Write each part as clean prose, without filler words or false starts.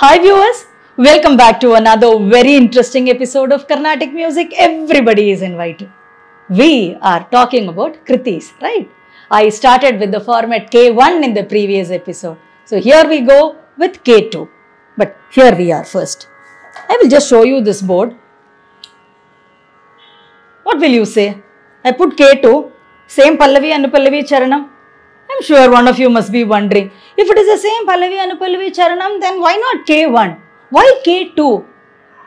Hi viewers, welcome back to another very interesting episode of Carnatic Music. Everybody is invited. We are talking about Kritis, right? I started with the format K1 in the previous episode. So here we go with K2. But here we are first. I will just show you this board. What will you say? I put K2, same Pallavi, Anupallavi, Charanam. I'm sure one of you must be wondering, if it is the same Pallavi, Anupallavi, Charanam, then why not K1? Why K2?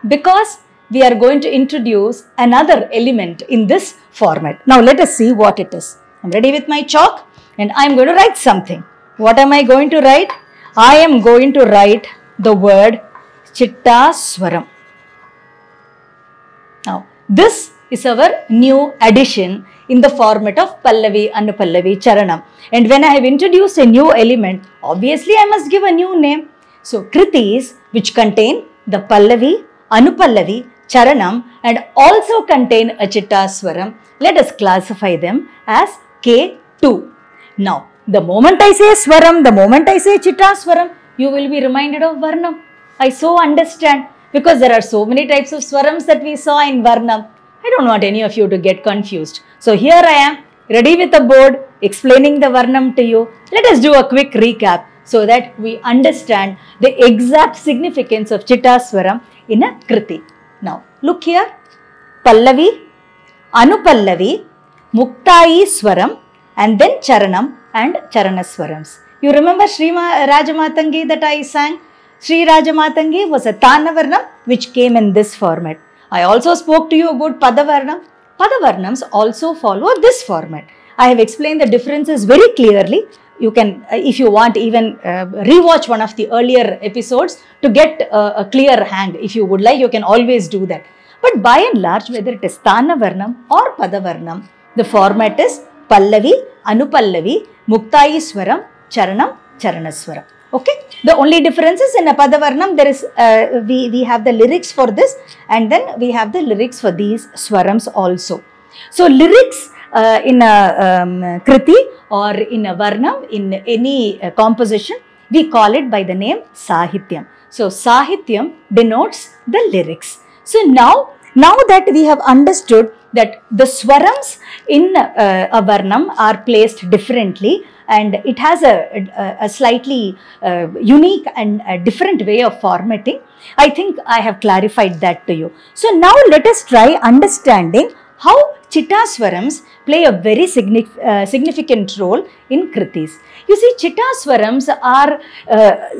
Because we are going to introduce another element in this format. Now let us see what it is. I'm ready with my chalk and I'm going to write something. What am I going to write? I am going to write the word Chittaswaram. Now this is our new addition in the format of Pallavi, Anupallavi, Charanam. And when I have introduced a new element, obviously I must give a new name. So Kritis which contain the Pallavi, Anupallavi, Charanam and also contain a Chittaswaram, let us classify them as K2. Now the moment I say Swaram, the moment I say Chittaswaram, you will be reminded of Varnam. I so understand because there are so many types of Swarams that we saw in Varnam. I don't want any of you to get confused. So here I am, ready with a board, explaining the Varnam to you. Let us do a quick recap so that we understand the exact significance of Chittaswaram in a Kriti. Now, look here. Pallavi, Anupallavi, Muktai Swaram and then Charanam and Charanaswarams. You remember Sri Rajamathangi that I sang? Sri Rajamathangi was a Tanavarnam which came in this format. I also spoke to you about Padavarnam. Padavarnams also follow this format. I have explained the differences very clearly. You can, if you want, even rewatch one of the earlier episodes to get a clear hang. If you would like, you can always do that. But by and large, whether it is Thanavarnam or Padavarnam, the format is Pallavi, Anupallavi, Muktai Swaram, Charanam, Charanaswaram. Okay, the only difference is in a Padavarnam there is we have the lyrics for this and then we have the lyrics for these swarams also. So lyrics in a Kriti or in a Varnam, in any composition, we call it by the name sahityam. So sahityam denotes the lyrics. So now that we have understood that the swarams in a Varnam are placed differently, and it has a slightly unique and a different way of formatting. I think I have clarified that to you. So now let us try understanding how Chittaswarams play a very significant role in Kritis. You see, Chittaswarams are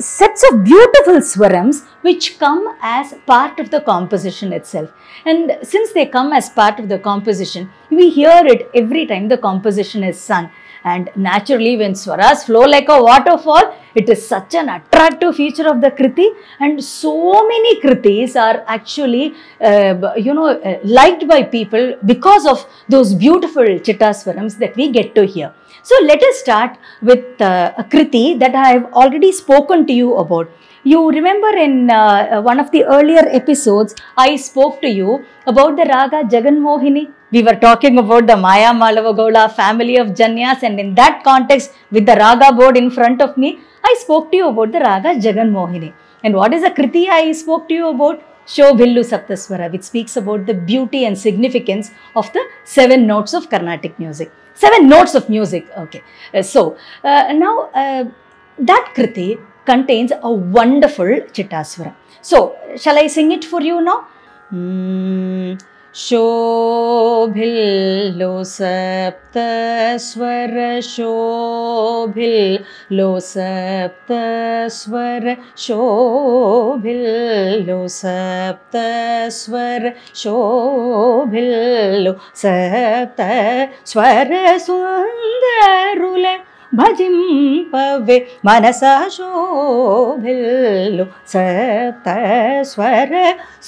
sets of beautiful swarams which come as part of the composition itself. And since they come as part of the composition, we hear it every time the composition is sung. And naturally, when swaras flow like a waterfall, it is such an attractive feature of the Kriti, and so many Kritis are actually, liked by people because of those beautiful Chittaswarams that we get to hear. So let us start with a Kriti that I have already spoken to you about. You remember in one of the earlier episodes, I spoke to you about the Raga Jaganmohini. We were talking about the Maya Malavagola family of Janyas, and in that context, with the Raga board in front of me, I spoke to you about the Raga Jaganmohini. And what is the Kriti I spoke to you about? Shobhillu Saptaswara, which speaks about the beauty and significance of the 7 notes of Carnatic music. 7 notes of music, okay. That Kriti contains a wonderful Chittaswara. So, shall I sing it for you now? Shobhillu Saptaswara, Shobhillu Saptaswara, Shobhillu Saptaswara, Shobhillu Saptaswara, Sundarula ಭಜಿಂಪವೆ ಮನಸ ಶೋಭಿಲ್ಲು ಸಪ್ತಸ್ವರ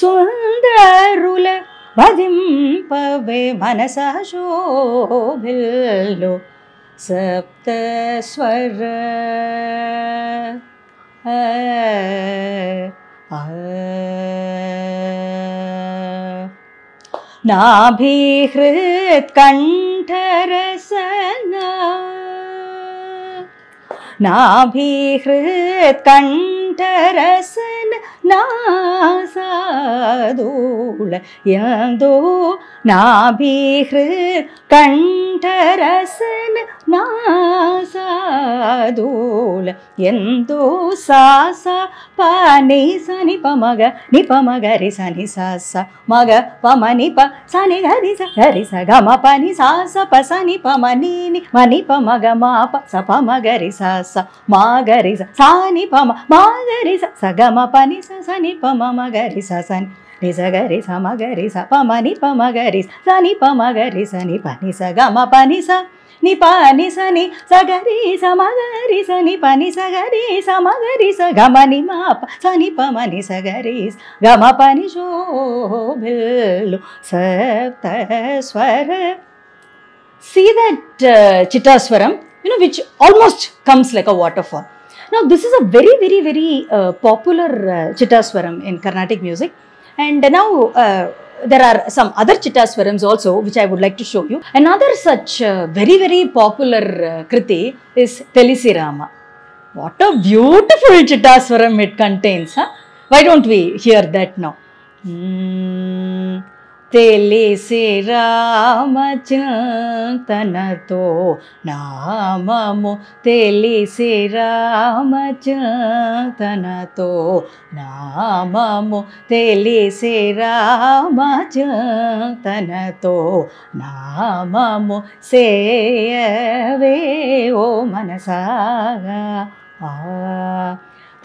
ಸುಂದರುಲ ಭಜಿಂಪವೆ ಮನಸ ಶೋಭಿಲ್ಲು ಸಪ್ತಸ್ವರ ನಾಭಿಹೃತ್ ಕಂಠರಸನ ನಾಭಿಹೃತ್ ಕಂಠ ರಸನ ನಾಸಾದೋಳ ಯಂದೋ ನಾಭಿಹೃ ಕಂಠರಸನ ನಾಸಾದೋಳ ಯಂದೋ ಸಾಸ ಪನಿ ಸನಿ ಪಮಗ ನಿಪಮಗ ರಿ ಸನಿ ಸಾಸ ಮಗ ಪಮನಿ ಪ ಸನಿ ಗರಿ ಸ ಗರಿ ಸ ಗಮ ಪನಿ ಸಾಸ ಪ ಸನಿ ಪಮನಿ ಮನಿ ಪಮಗ ಮಾಪ ಸ ಪಮಗ ರಿ ಸಾಸ ಮಾಗರಿ ಸಾನಿ ಪಮ ಮಾಗರಿ ಸ ಗಮ ಪನಿ ಸ ಸನಿ ಪಮ ಮಗರಿ ಸ ಸನಿ ನಿಸಗರಿ ಸ ಮಗರಿ ಸ ಪಮನಿ ಪಮಗರಿ ಸನಿ ಪಮಗರಿ ಸನಿ ಪನಿ ಸ ಗಮ ಪನಿ ಸ ನಿ ಪನಿ ಸನಿ ಸಗರಿ ಸ ಮಗರಿ ಸ ನಿ ಪನಿ ಸಗರಿ ಸ ಮಗರಿ ಸ ಗಮ ನಿ ಮಾಪ ಸನಿ ಪಮನಿ ಸಗರಿ ಗಮ ಪನಿ ಶೋಭಿಲ್ಲು Saptaswara. See that Chittaswaram, which almost comes like a waterfall. Now this is a very, very, very popular Chittaswaram in Carnatic music, and now there are some other Chittaswarams also which I would like to show you. Another such very, very popular Kriti is Telisirama. What a beautiful Chittaswaram it contains, huh? Why don't we hear that now? Telisirama chintanato namamo Telisirama chintanato namamo Telisirama chintanato namamo seyave o manasaga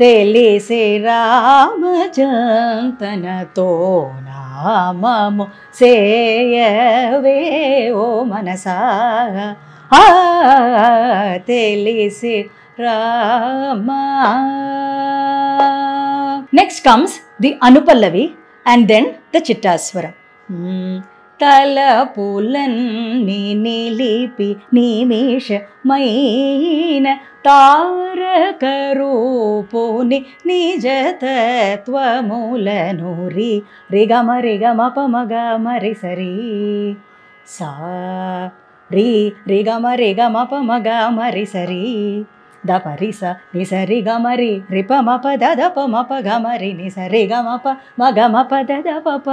Telisirama chintanato namamo seyave o manasaga Telisirama. Next comes the Anupallavi and then the Chittaswaram. ತಲಪುಲನ್ನಿ ನಿಲಿಪಿ ನಿಮಿಷ ಮೈನ ತಾರಕರೂಪುನಿ ನಿಜ ತತ್ವಮೂಲನುರಿ ರಿಗಮ ರಿಗಮ ಪಮಗ ಮರಿ ಸರಿ ಸಾ ರೀ ರಿಗಮ ರಿಗಮ ಪಮಗ ಮರಿ ಸರಿ the ಪರಿಸ ನಿಸ ರಿ ಗಮರಿ ರಿಪ ಮಪ ದ ಪ ಮಪ ಗಮರಿ ನಿಸ ರಿ ಗಮಪ ಮಗ ಮಪ ದ ಪಪ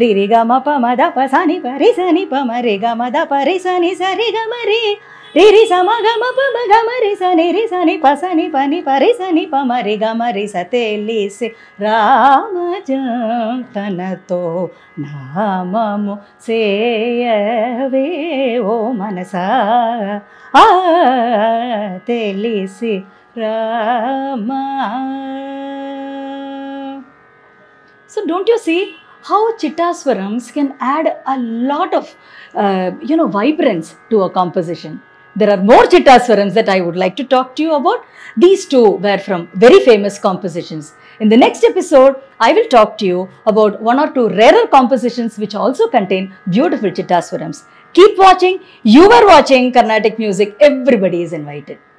ರಿ ರಿ ಗಮ ಪ ಮದ ಪ ಸನಿ ಪರಿ ಸನಿ ಪ ಮರಿ ಗಮ ದ ಪರಿ ಸನಿ ಸರಿ ಗಮರಿ ರಿ ರಿ ಸಮ ಗಮ ಪ ಮ ಗಮರಿ ಸನಿ ರಿ ಸನಿ ಪ ಸನಿ ಪನಿ ಪರಿ ಸನಿ ಪ ಮರಿ ಗಮರಿ ಸತೇಲಿ ಸಿ ರಾಮ ಜಂತನತೋ ನಾಮಮು ಸೇಯವೆ ಓ ಮನಸ ಆ ತೆಲಿಸಿ Rama. So don't you see how Chittaswarams can add a lot of, vibrance to a composition. There are more Chittaswarams that I would like to talk to you about. These two were from very famous compositions. In the next episode, I will talk to you about one or two rarer compositions which also contain beautiful Chittaswarams. Keep watching. You are watching Carnatic Music. Everybody is invited.